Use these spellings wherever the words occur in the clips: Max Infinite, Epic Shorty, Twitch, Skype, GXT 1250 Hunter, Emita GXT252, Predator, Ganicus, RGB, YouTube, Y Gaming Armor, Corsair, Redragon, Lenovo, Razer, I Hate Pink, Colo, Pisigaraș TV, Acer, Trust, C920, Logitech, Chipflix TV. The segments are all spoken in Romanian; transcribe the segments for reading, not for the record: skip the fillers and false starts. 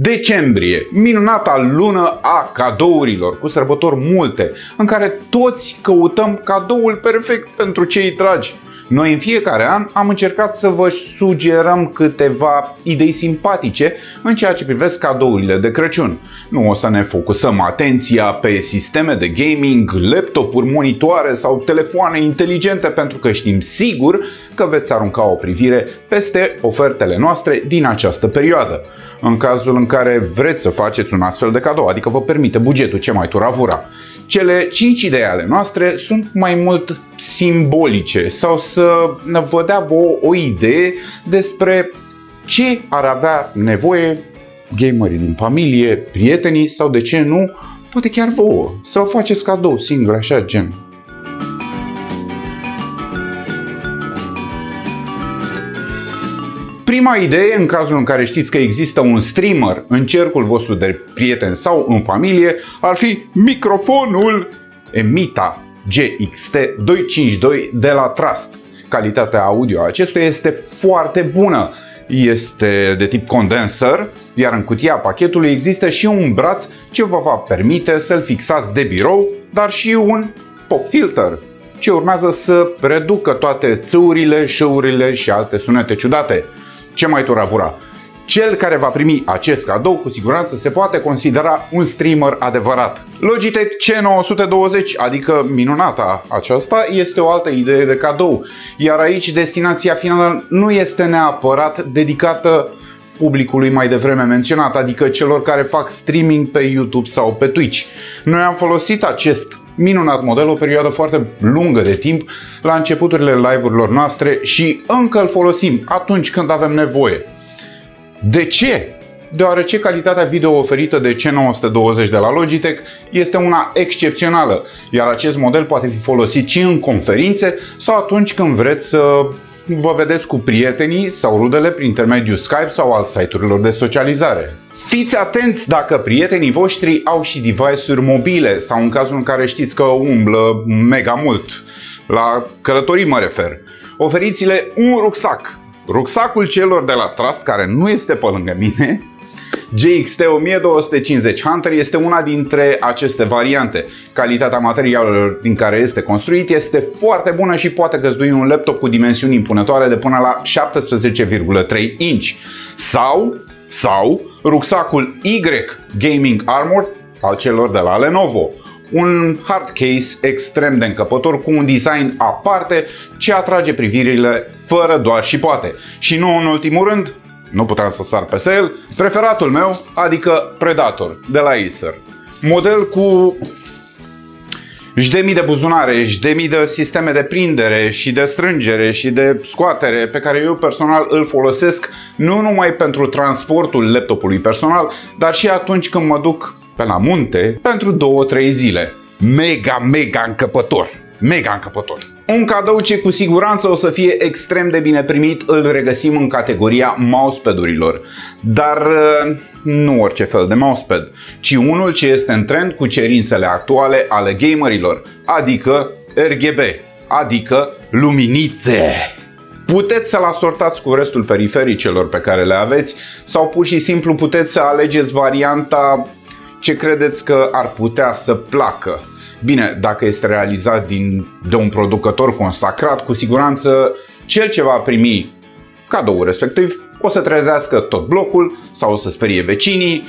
Decembrie, minunata lună a cadourilor, cu sărbători multe, în care toți căutăm cadoul perfect pentru cei dragi. Noi în fiecare an am încercat să vă sugerăm câteva idei simpatice în ceea ce privesc cadourile de Crăciun. Nu o să ne focusăm atenția pe sisteme de gaming, laptopuri, monitoare sau telefoane inteligente, pentru că știm sigur că veți arunca o privire peste ofertele noastre din această perioadă. În cazul în care vreți să faceți un astfel de cadou, adică vă permite bugetul, ce mai turavura. Cele 5 idei ale noastre sunt mai mult simbolice sau să vă dea vouă o idee despre ce ar avea nevoie gamerii din familie, prietenii sau, de ce nu, poate chiar vouă, să vă faceți cadou singur, așa gen. Prima idee, în cazul în care știți că există un streamer în cercul vostru de prieteni sau în familie, ar fi microfonul Emita GXT252 de la Trust. Calitatea audio a acestuia este foarte bună. Este de tip condenser, iar în cutia pachetului există și un braț ce vă va permite să-l fixați de birou, dar și un pop filter, ce urmează să reducă toate țâurile, șuurile și alte sunete ciudate. Ce mai turavura? Cel care va primi acest cadou cu siguranță se poate considera un streamer adevărat. Logitech C920, adică minunata aceasta, este o altă idee de cadou, iar aici destinația finală nu este neapărat dedicată publicului mai devreme menționat, adică celor care fac streaming pe YouTube sau pe Twitch. Noi am folosit acest minunat model o perioadă foarte lungă de timp la începuturile live-urilor noastre și încă îl folosim atunci când avem nevoie. De ce? Deoarece calitatea video oferită de C920 de la Logitech este una excepțională, iar acest model poate fi folosit și în conferințe sau atunci când vreți să vă vedeți cu prietenii sau rudele prin intermediul Skype sau al site-urilor de socializare. Fiți atenți dacă prietenii voștri au și device-uri mobile sau în cazul în care știți că umblă mega mult. La călătorii mă refer. Oferiți-le un rucsac. Rucsacul celor de la Trust, care nu este pe lângă mine, GXT 1250 Hunter, este una dintre aceste variante. Calitatea materialelor din care este construit este foarte bună și poate găzdui un laptop cu dimensiuni impunătoare de până la 17,3 inch. Sau rucsacul Y Gaming Armor al celor de la Lenovo. Un hard case extrem de încăpător cu un design aparte ce atrage privirile fără doar și poate. Și nu în ultimul rând, nu puteam să sar peste el, preferatul meu, adică Predator de la Acer. Model cu jdemii de buzunare, jdemii de sisteme de prindere și de strângere și de scoatere, pe care eu personal îl folosesc nu numai pentru transportul laptopului personal, dar și atunci când mă duc pe la munte pentru 2-3 zile. Mega încăpător! Mega încăpător! Un cadou ce cu siguranță o să fie extrem de bine primit îl regăsim în categoria mousepadurilor. Dar nu orice fel de mousepad, ci unul ce este în trend cu cerințele actuale ale gamerilor, adică RGB, adică luminițe. Puteți să-l asortați cu restul perifericelor pe care le aveți sau pur și simplu puteți să alegeți varianta ce credeți că ar putea să placă. Bine, dacă este realizat de un producător consacrat, cu siguranță cel ce va primi cadoul respectiv o să trezească tot blocul sau o să sperie vecinii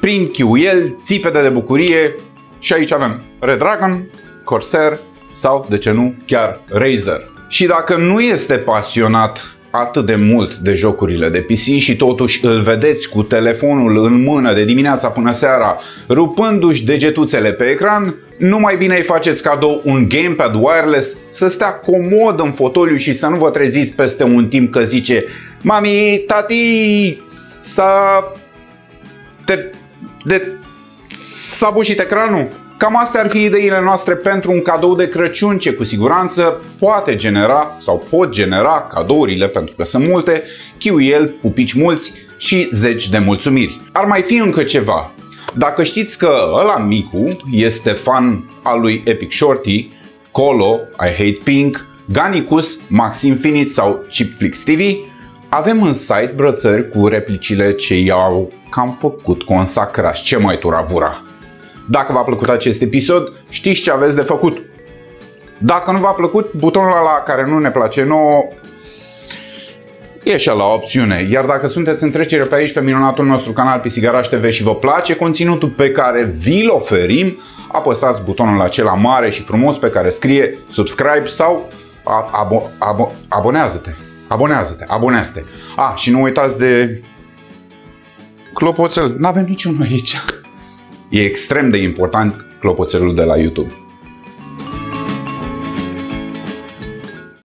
prin chiuieli, țipete de bucurie. Și aici avem Redragon, Corsair sau, de ce nu, chiar Razer. Și dacă nu este pasionat atât de mult de jocurile de PC și totuși îl vedeți cu telefonul în mână de dimineața până seara, rupându-și degetuțele pe ecran, nu mai bine îi faceți cadou un gamepad wireless să stea comod în fotoliu și să nu vă treziți peste un timp că zice: mami, tati, s-a bușit ecranul. Cam astea ar fi ideile noastre pentru un cadou de Crăciun ce cu siguranță poate genera sau pot genera cadourile, pentru că sunt multe, chiuieli, pupici mulți și zeci de mulțumiri. Ar mai fi încă ceva. Dacă știți că ăla micu este fan al lui Epic Shorty, Colo, I Hate Pink, Ganicus, Max Infinite sau Chipflix TV, Avem în site brățări cu replicile ce i-au cam făcut consacrați. Ce mai turavura? Dacă v-a plăcut acest episod, știți ce aveți de făcut. Dacă nu v-a plăcut, butonul ăla care nu ne place nouă e și la opțiune. Iar dacă sunteți în trecere pe aici, pe minunatul nostru canal Pisigaraș TV și vă place conținutul pe care vi-l oferim, apăsați butonul acela mare și frumos pe care scrie subscribe sau abonează-te. Abonează-te. Și nu uitați de clopoțel. N-avem niciunul aici. E extrem de important clopoțelul de la YouTube.